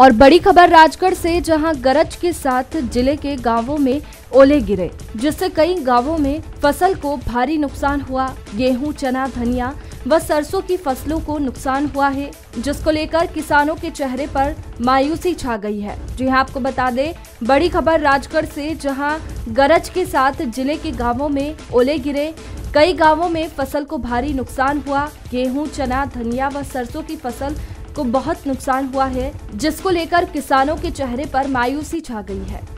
और बड़ी खबर राजगढ़ से, जहां गरज के साथ जिले के गांवों में ओले गिरे, जिससे कई गांवों में फसल को भारी नुकसान हुआ। गेहूं, चना, धनिया व सरसों की फसलों को नुकसान हुआ है, जिसको लेकर किसानों के चेहरे पर मायूसी छा गई है। जी हां, आपको बता दें, बड़ी खबर राजगढ़ से, जहां गरज के साथ जिले के गाँवों में ओले गिरे, कई गाँवों में फसल को भारी नुकसान हुआ। गेहूँ, चना, धनिया व सरसों की फसल को बहुत नुकसान हुआ है, जिसको लेकर किसानों के चेहरे पर मायूसी छा गई है।